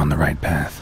on the right path.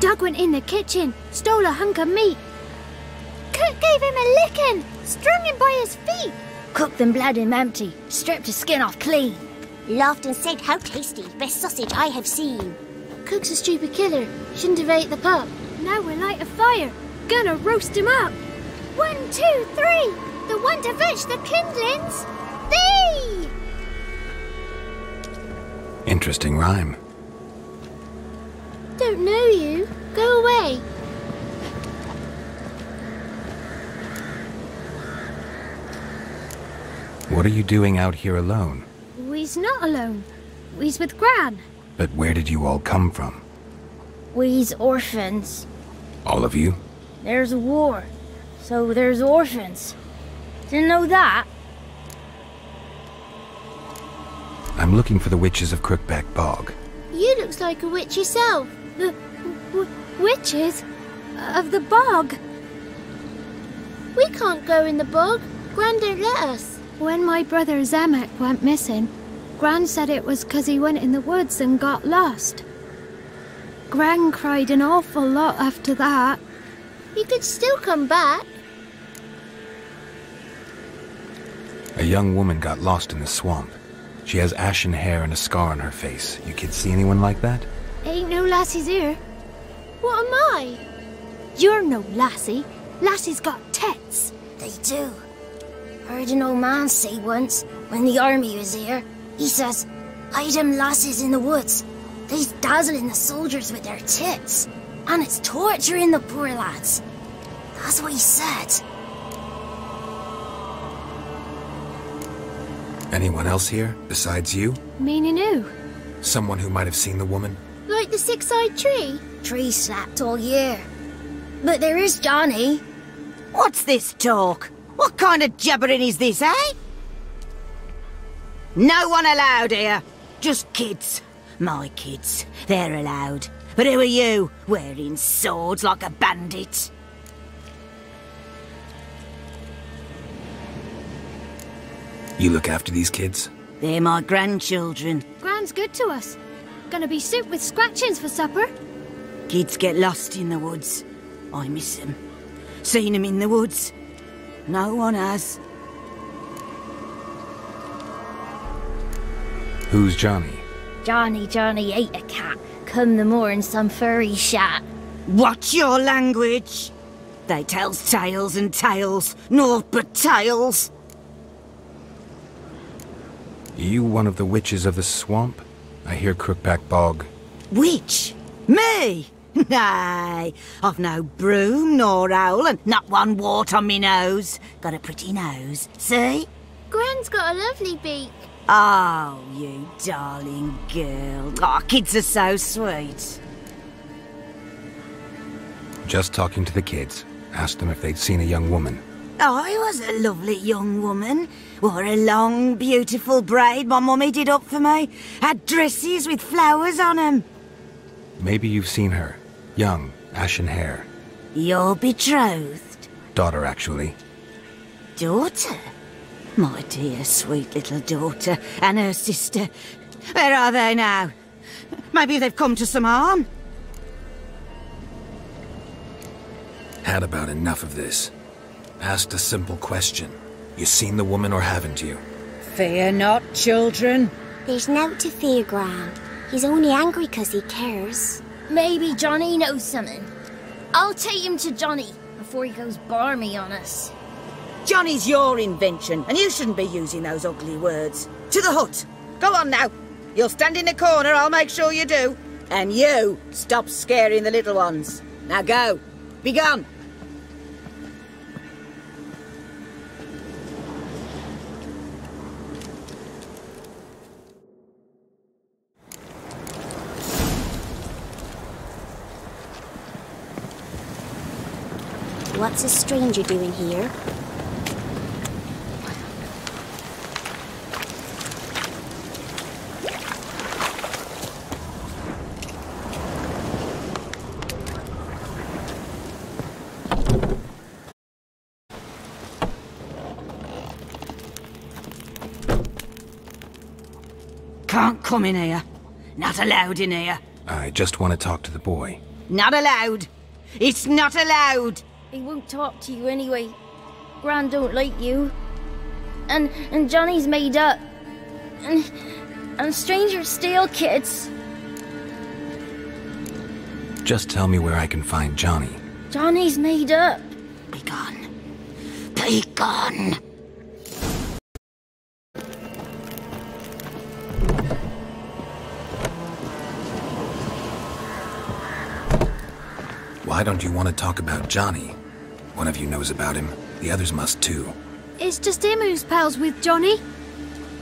Doug went in the kitchen, stole a hunk of meat. Cook gave him a licking, strung him by his feet. Cooked and bled him empty, stripped his skin off clean. Laughed and said, how tasty, best sausage I have seen. Cook's a stupid killer, shouldn't have ate the pup. Now we'll light a fire, gonna roast him up. 1, 2, 3, the one to fetch the kindlings, thee! Interesting rhyme. Don't know you. Go away. What are you doing out here alone? We's not alone. We's with Gran. But where did you all come from? We's orphans. All of you? There's a war, so there's orphans. Didn't know that. I'm looking for the witches of Crookback Bog. You looks like a witch yourself. The witches of the bog. We can't go in the bog. Gran don't let us. When my brother Zamek went missing, Gran said it was because he went in the woods and got lost. Gran cried an awful lot after that. He could still come back. A young woman got lost in the swamp. She has ashen hair and a scar on her face. You kids see anyone like that? Ain't no lassies here. What am I? You're no lassie. Lassies got tets. They do. Heard an old man say once, when the army was here, he says, hide 'em lasses in the woods. They's dazzling the soldiers with their tits. And it's torturing the poor lads. That's what he said. Anyone else here, besides you? Meaning who? Someone who might have seen the woman. Like the six-eyed tree? Tree slapped all year. But there is Johnny. What's this talk? What kind of jabbering is this, eh? No one allowed here. Just kids. My kids. They're allowed. But who are you? Wearing swords like a bandit. You look after these kids? They're my grandchildren. Gran's good to us. Gonna be soup with scratchings for supper. Kids get lost in the woods. I miss them. Seen them in the woods. No one has. Who's Johnny? Johnny ate a cat. Come the morn, some furry shat. Watch your language. They tells tales and tales, naught but tales. You one of the witches of the swamp? I hear Crookback Bog. Witch? Me? Nay, I've no broom nor owl and not one wart on me nose. Got a pretty nose, see? Gran's got a lovely beak. Oh, you darling girl. Aw, kids are so sweet. Just talking to the kids. Asked them if they'd seen a young woman. I was a lovely young woman. Wore a long, beautiful braid my mummy did up for me. Had dresses with flowers on 'em. Maybe you've seen her. Young, ashen hair. Your betrothed. Daughter, actually. daughter? My dear, sweet little daughter and her sister. Where are they now? Maybe they've come to some harm? Had about enough of this. Asked a simple question. You seen the woman or haven't you? Fear not, children. There's nought to fear, Grand. He's only angry because he cares. Maybe Johnny knows something. I'll take him to Johnny before he goes barmy on us. Johnny's your invention, and you shouldn't be using those ugly words. To the hut. Go on now. You'll stand in the corner, I'll make sure you do. And you stop scaring the little ones. Now go. Be gone. What's a stranger doing here? Can't come in here. Not allowed in here. I just want to talk to the boy. Not allowed. It's not allowed. He won't talk to you anyway. Gran don't like you. And Johnny's made up. And strangers steal kids. Just tell me where I can find Johnny. Johnny's made up. Be gone. Be gone. Why don't you want to talk about Johnny? One of you knows about him. The others must too. It's just him who's pals with Johnny.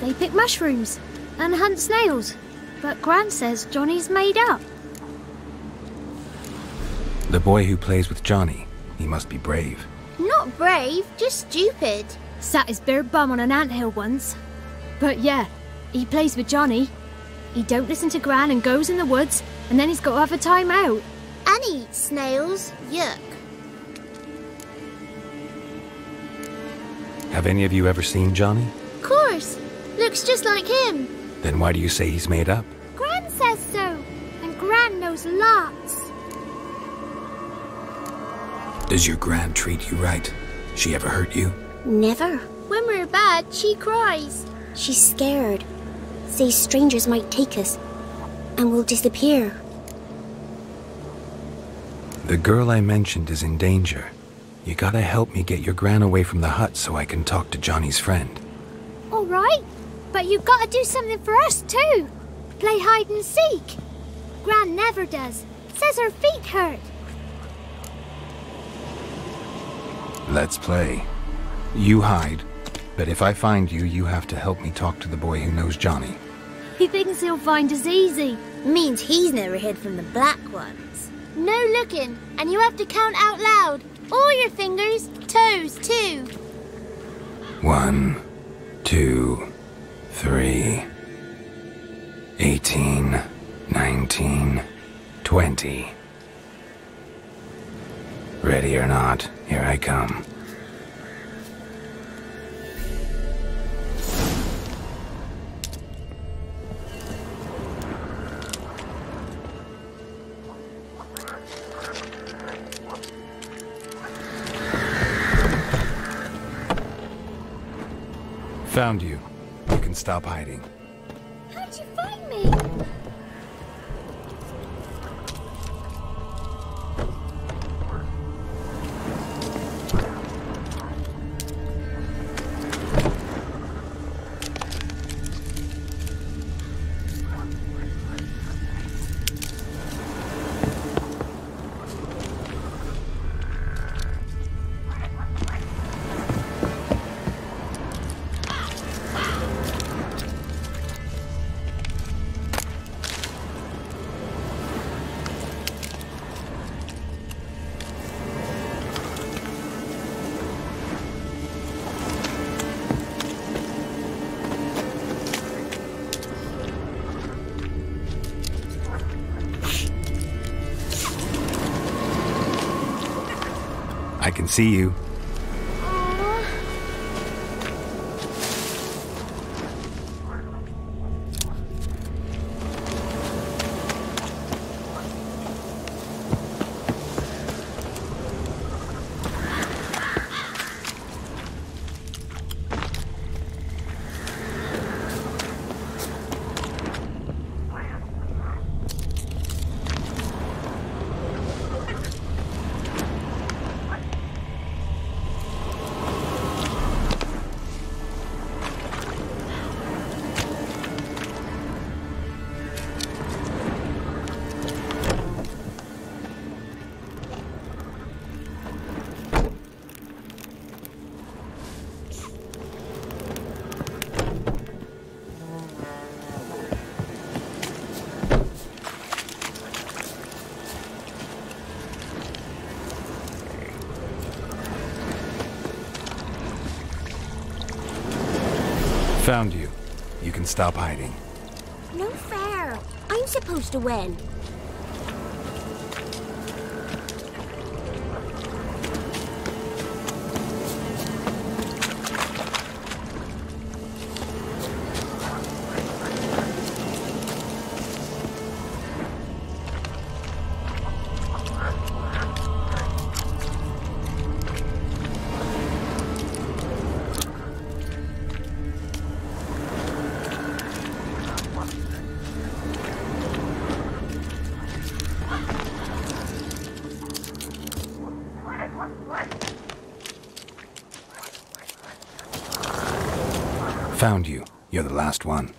They pick mushrooms and hunt snails. But Gran says Johnny's made up. The boy who plays with Johnny, he must be brave. Not brave, just stupid. Sat his bare bum on an anthill once. But yeah, he plays with Johnny. He don't listen to Gran and goes in the woods, and then he's got to have a time out. And eat snails. Yuck. Have any of you ever seen Johnny? Of course. Looks just like him. Then why do you say he's made up? Gran says so. And Gran knows lots. Does your Gran treat you right? She ever hurt you? Never. When we're bad, she cries. She's scared. Says strangers might take us. And we'll disappear. The girl I mentioned is in danger. You gotta help me get your Gran away from the hut so I can talk to Johnny's friend. All right, but you gotta do something for us too. Play hide and seek. Gran never does. Says her feet hurt. Let's play. You hide, but if I find you, you have to help me talk to the boy who knows Johnny. He thinks he'll find us easy. Means he's never hid from the black ones. No looking, and you have to count out loud. All your fingers, toes too. 1, 2, 3. 18, 19, 20. Ready or not, here I come. Found you. You can stop hiding. How'd you find me? See you. Aww. found you. You can stop hiding. No fair. I'm supposed to win. Found you. You're the last one.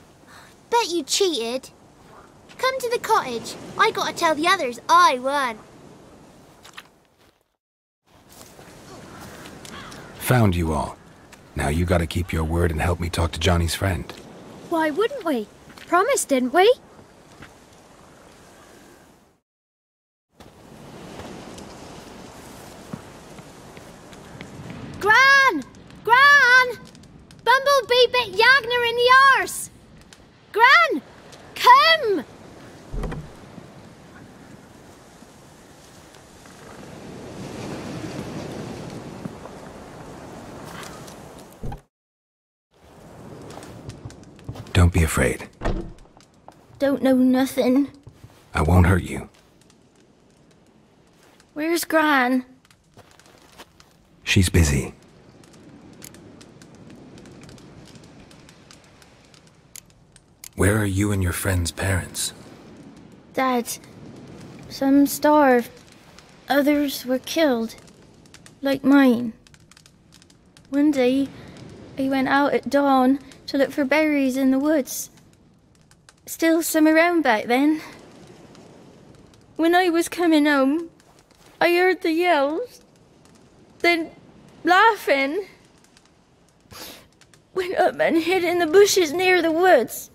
Bet you cheated. Come to the cottage. I gotta tell the others I won. Found you all. Now you gotta keep your word and help me talk to Johnny's friend. Why wouldn't we? Promise, didn't we? Gran! Gran! Bumblebee bit Yagner in the arse! Gran! Come! Don't be afraid. Don't know nothing. I won't hurt you. Where's Gran? She's busy. Where are you and your friend's parents? Dad, some starved. Others were killed, like mine. One day, I went out at dawn to look for berries in the woods. Still some around back then. When I was coming home, I heard the yells, then laughing. Went up and hid in the bushes near the woods.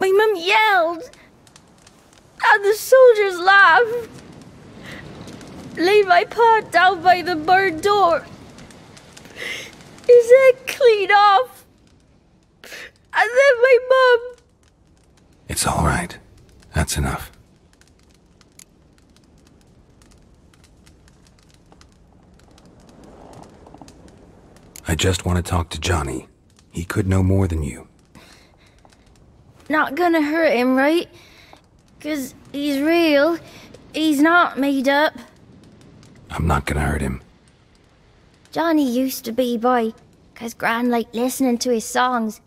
My mum yelled, and the soldiers laughed. Laid my pa down by the barn door. His head clean off. And then my mum. It's all right. That's enough. I just want to talk to Johnny. He could know more than you. Not gonna hurt him, right? 'Cause he's real. He's not made up. I'm not gonna hurt him. Johnny used to be a boy, 'cause Gran liked listening to his songs.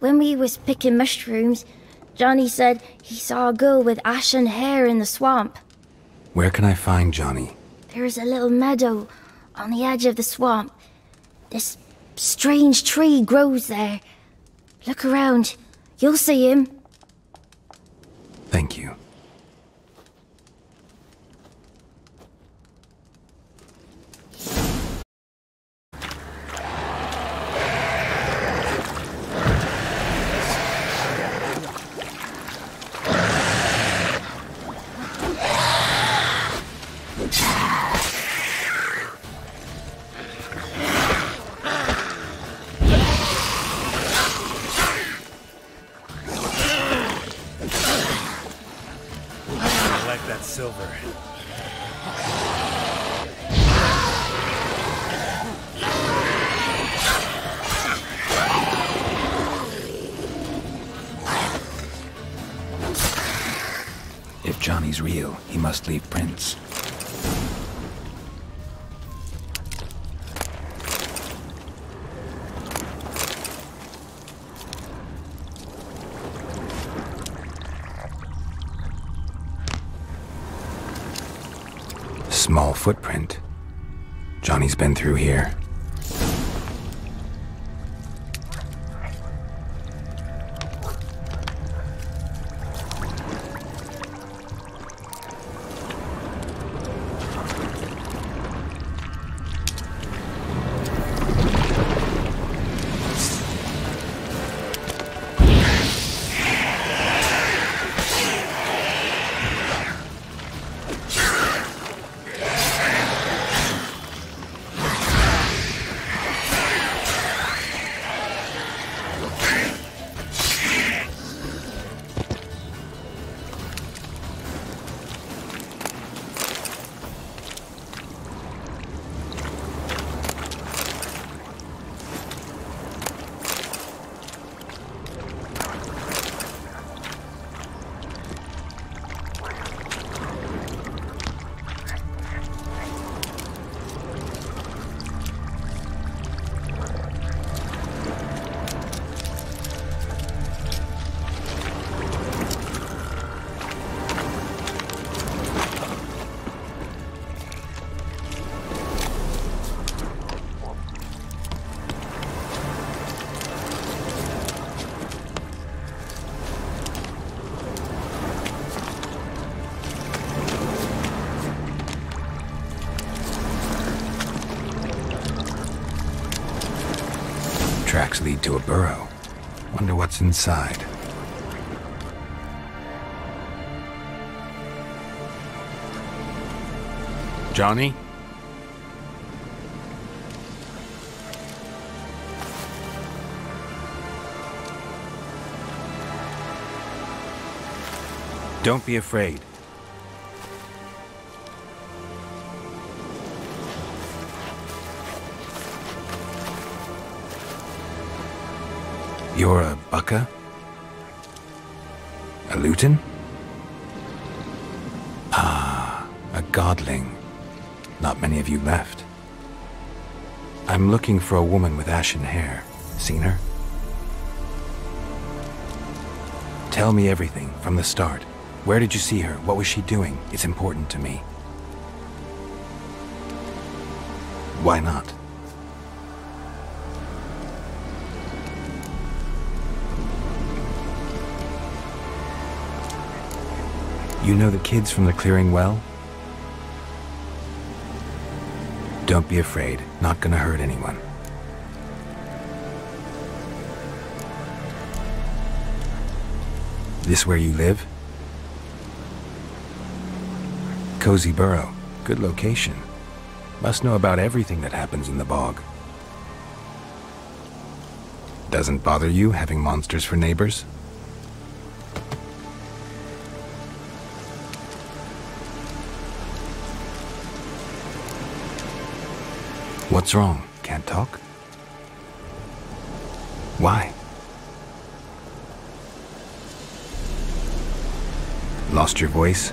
When we was picking mushrooms, Johnny said he saw a girl with ashen hair in the swamp. Where can I find Johnny? There's a little meadow on the edge of the swamp. This strange tree grows there. Look around. You'll see him. Thank you. If Johnny's real, he must leave prints. Small footprint. Johnny's been through here. tracks lead to a burrow. Wonder what's inside. Johnny? Don't be afraid. You're a Bucca? A Luton? Ah, a Godling. Not many of you left. I'm looking for a woman with ashen hair. Seen her? Tell me everything from the start. Where did you see her? What was she doing? It's important to me. Why not? You know the kids from the clearing well? Don't be afraid. Not gonna hurt anyone. This where you live? Cozy burrow. Good location. Must know about everything that happens in the bog. Doesn't bother you having monsters for neighbors? What's wrong? Can't talk? Why? Lost your voice?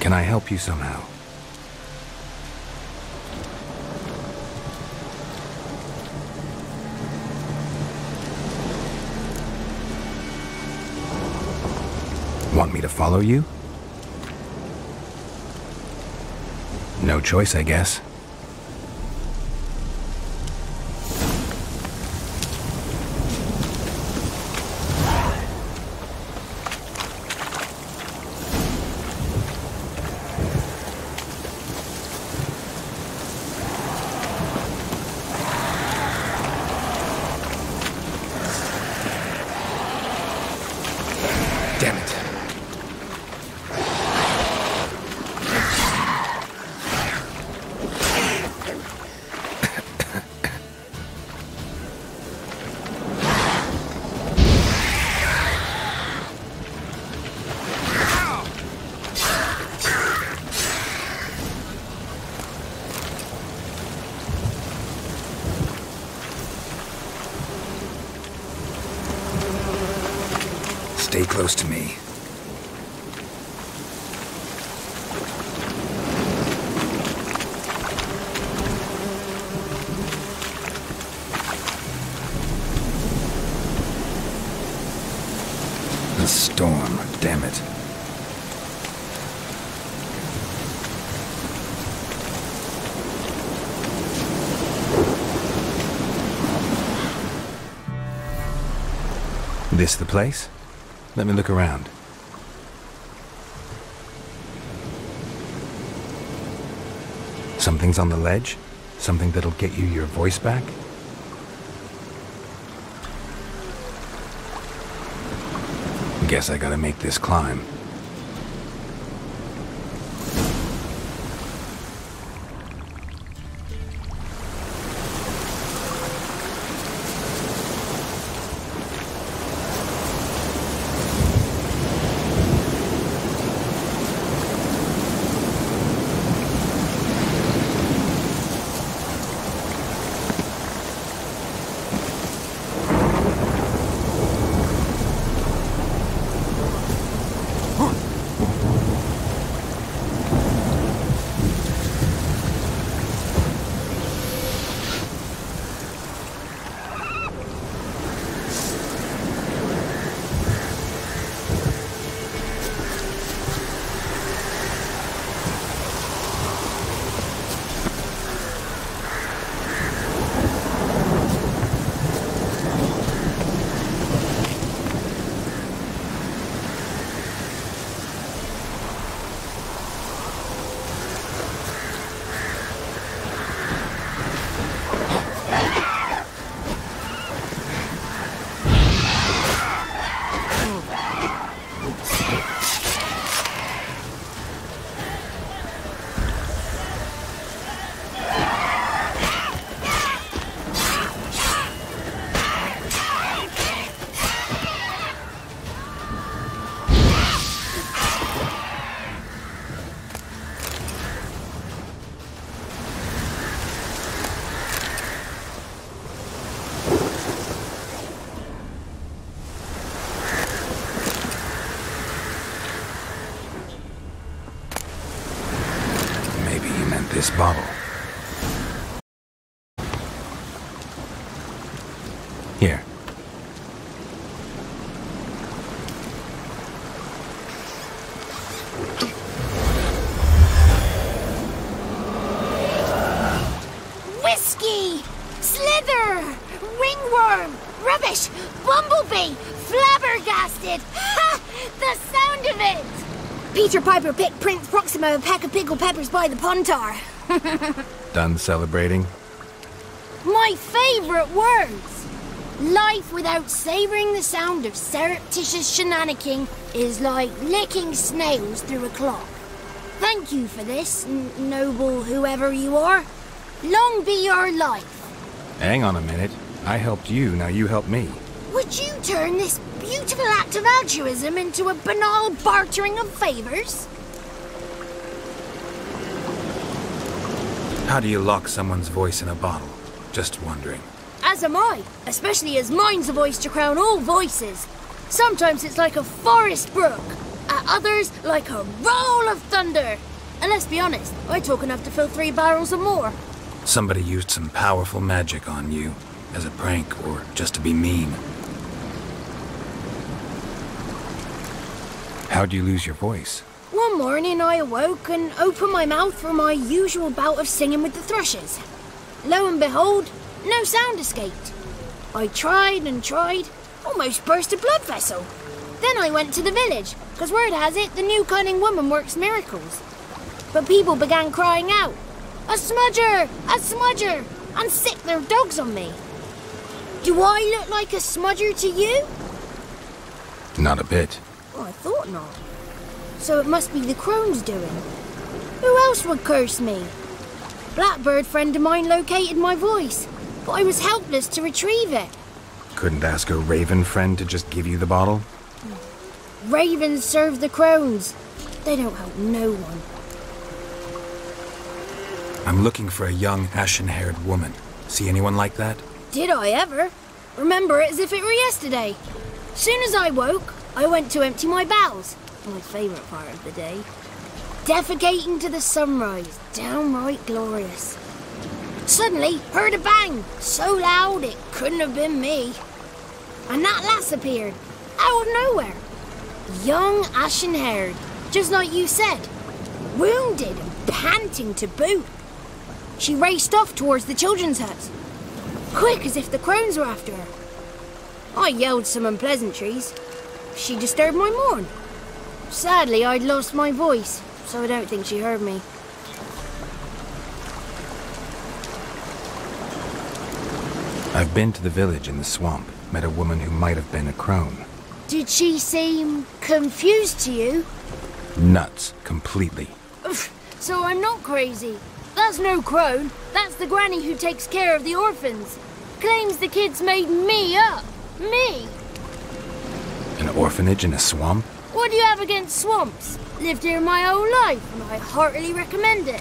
Can I help you somehow? Want me to follow you? No choice, I guess. Stay close to me. The storm, damn it. This the place? Let me look around. Something's on the ledge? Something that'll get you your voice back? Guess I gotta make this climb. this bottle. Here. Whiskey! Slither! Ringworm! Rubbish! Bumblebee! Flabbergasted! Ha! The sound of it! Peter Piper picked Prince Proxima a pack of pickled peppers by the Pontar. Done celebrating? My favorite words! Life without savoring the sound of surreptitious shenanigans is like licking snails through a clock. Thank you for this, noble whoever you are. Long be your life. Hang on a minute. I helped you, now you help me. Would you turn this beautiful act of altruism into a banal bartering of favors? How do you lock someone's voice in a bottle? Just wondering. As am I, especially as mine's a voice to crown all voices. Sometimes it's like a forest brook, at others like a roll of thunder. And let's be honest, I talk enough to fill 3 barrels or more. Somebody used some powerful magic on you, as a prank or just to be mean. How'd you lose your voice? One morning I awoke and opened my mouth for my usual bout of singing with the thrushes. Lo and behold, no sound escaped. I tried and tried, almost burst a blood vessel. Then I went to the village, because word has it the new cunning woman works miracles. But people began crying out, "A smudger! A smudger!" and sicked their dogs on me. Do I look like a smudger to you? Not a bit. Oh, I thought not. So it must be the crone's doing. Who else would curse me? Blackbird friend of mine located my voice, but I was helpless to retrieve it. Couldn't ask a raven friend to just give you the bottle? Ravens serve the crones. They don't help no one. I'm looking for a young, ashen-haired woman. See anyone like that? Did I ever? Remember it as if it were yesterday. Soon as I woke, I went to empty my bowels. My favorite part of the day. Defecating to the sunrise, downright glorious. Suddenly, heard a bang, so loud it couldn't have been me. And that lass appeared, out of nowhere. Young, ashen-haired, just like you said. Wounded and panting to boot. She raced off towards the children's huts, quick as if the crones were after her. I yelled some unpleasantries. She disturbed my morn. Sadly, I'd lost my voice, so I don't think she heard me. I've been to the village in the swamp, met a woman who might have been a crone. Did she seem confused to you? Nuts, completely. So I'm not crazy. That's no crone. That's the granny who takes care of the orphans. Claims the kids made me up. Me! An orphanage in a swamp? What do you have against swamps? Lived here my whole life, and I heartily recommend it.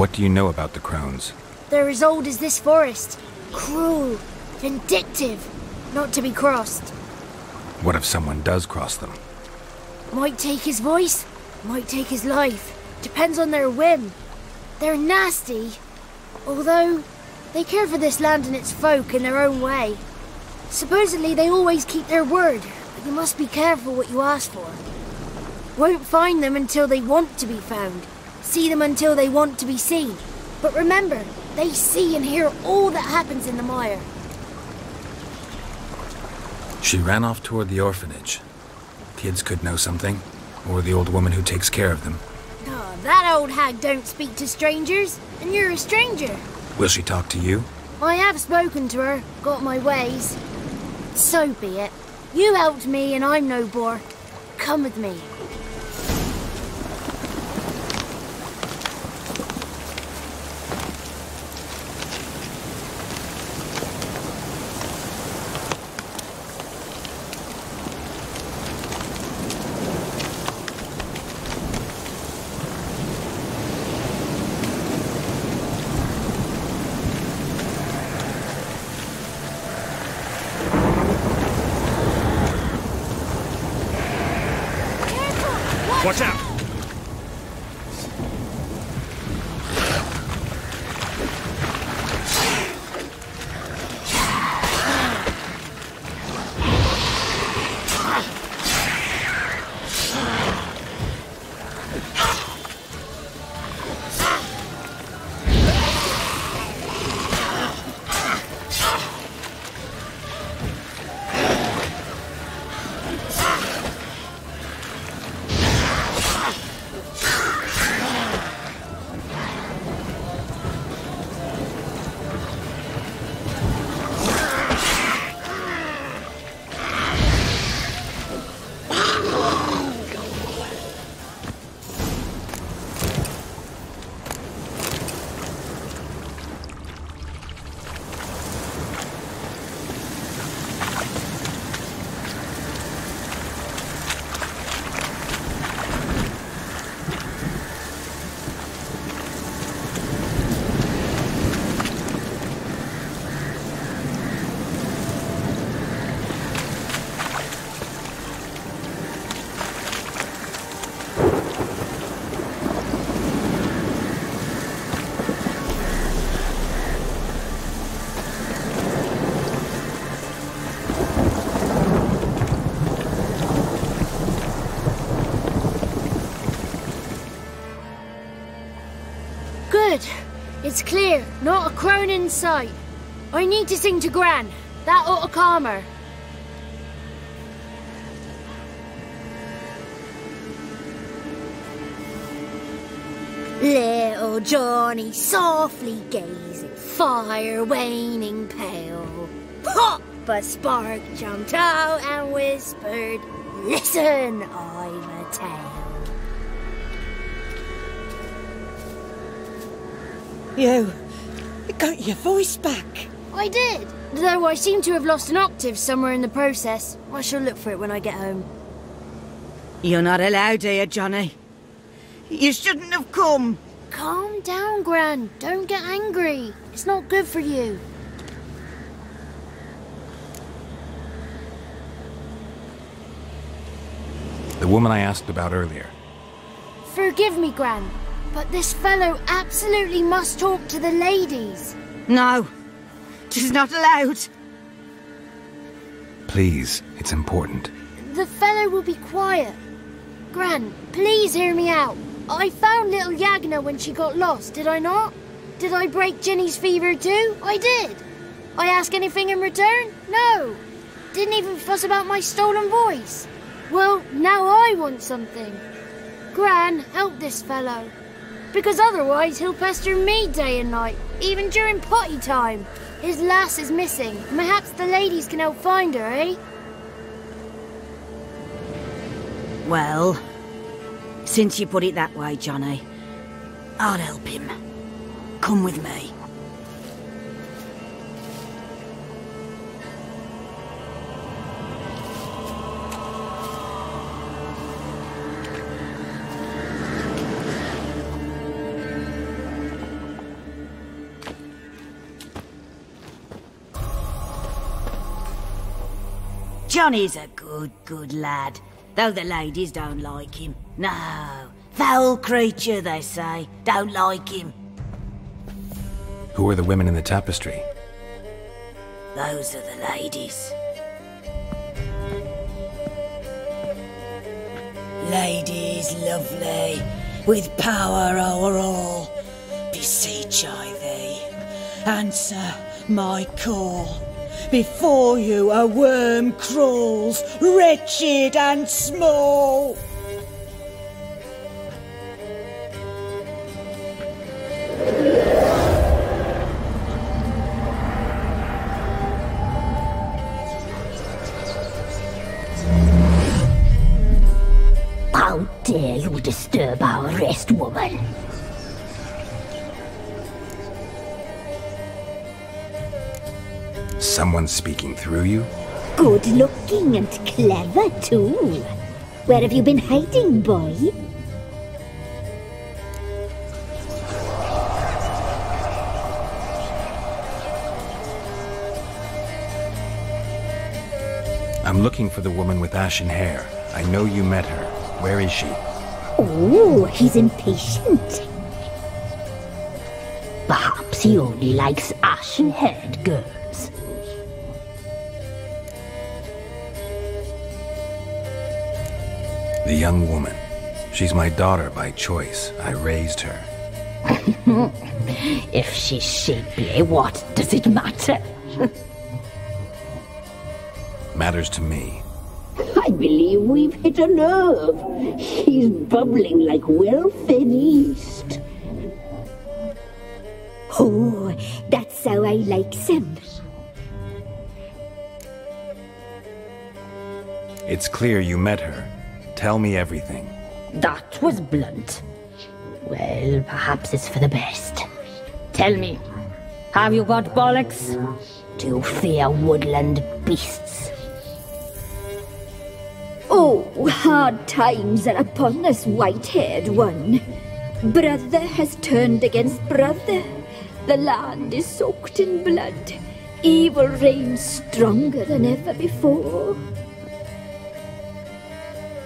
What do you know about the crones? They're as old as this forest. Cruel, vindictive, not to be crossed. What if someone does cross them? Might take his voice. Might take his life. Depends on their whim. They're nasty. Although, they care for this land and its folk in their own way. Supposedly they always keep their word, but you must be careful what you ask for. Won't find them until they want to be found. See them until they want to be seen. But remember, they see and hear all that happens in the mire. She ran off toward the orphanage. Kids could know something. Or the old woman who takes care of them. Oh, that old hag don't speak to strangers, and you're a stranger. Will she talk to you? I have spoken to her, got my ways. So be it. You helped me and I'm no bore. Come with me. Watch out! It's clear, not a crone in sight. I need to sing to Gran. That ought to calm her. Little Johnny softly gazed at fire waning pale. Pop! A spark jumped out and whispered, "Listen, I've a tale." You got your voice back. I did, though I seem to have lost an octave somewhere in the process. I shall look for it when I get home. You're not allowed here, Johnny. You shouldn't have come. Calm down, Gran. Don't get angry. It's not good for you. The woman I asked about earlier. Forgive me, Gran, but this fellow absolutely must talk to the ladies. No, 'tis not allowed. Please, it's important. The fellow will be quiet. Gran, please hear me out. I found little Yagna when she got lost, did I not? Did I break Ginny's fever too? I did. I ask anything in return? No. Didn't even fuss about my stolen voice. Well, now I want something. Gran, help this fellow. Because otherwise he'll pester me day and night, even during potty time. His lass is missing. Perhaps the ladies can help find her, eh? Well, since you put it that way, Johnny, I'll help him. Come with me. Johnny's a good lad, though the ladies don't like him. No, foul creature, they say, don't like him. Who are the women in the tapestry? Those are the ladies. Ladies lovely, with power o'er all, beseech I thee, answer my call. Before you a worm crawls, wretched and small. How dare you disturb our rest, woman? Someone speaking through you? Good looking and clever too. Where have you been hiding, boy? I'm looking for the woman with ashen hair. I know you met her. Where is she? Oh, he's impatient. Perhaps he only likes ashen-haired girls. The young woman. She's my daughter by choice. I raised her. If she's shapely, what does it matter? Matters to me. I believe we've hit a nerve. She's bubbling like well-fed yeast. Oh, that's how I like him. It's clear you met her. Tell me everything. That was blunt. Well, perhaps it's for the best. Tell me, have you got bollocks? Do you fear woodland beasts? Oh, hard times are upon us, white-haired one. Brother has turned against brother. The land is soaked in blood. Evil reigns stronger than ever before.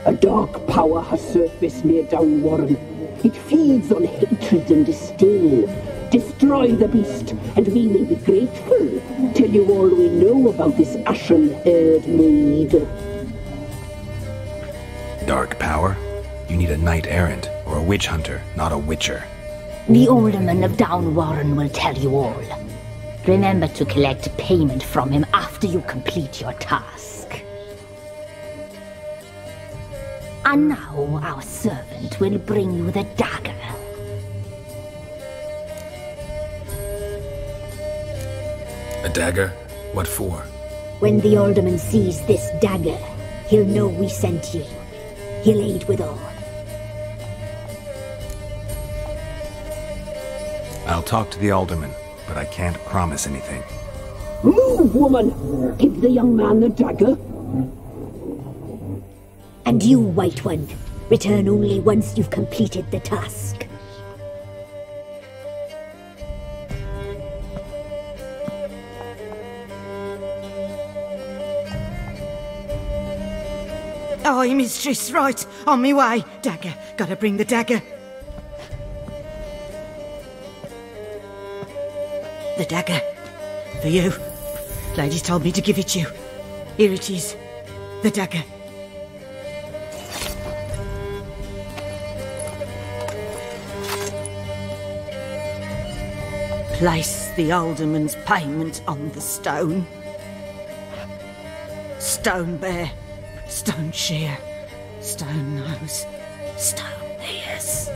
A dark power has surfaced near Downwarren. It feeds on hatred and disdain. Destroy the beast, and we will be grateful. Tell you all we know about this ashen-haired maid. Dark power? You need a knight-errant, or a witch-hunter, not a witcher. The alderman of Downwarren will tell you all. Remember to collect payment from him after you complete your task. And now our servant will bring you the dagger. A dagger? What for? When the alderman sees this dagger, he'll know we sent you. He'll aid withal. I'll talk to the alderman, but I can't promise anything. Move, woman! Give the young man the dagger. And you, White One, return only once you've completed the task. Aye, mistress, right. On me way. Dagger. Gotta bring the dagger. The dagger. For you. Lady told me to give it you. Here it is. The dagger. Place the alderman's payment on the stone. Stone bear. Stone shear. Stone nose. Stone ears.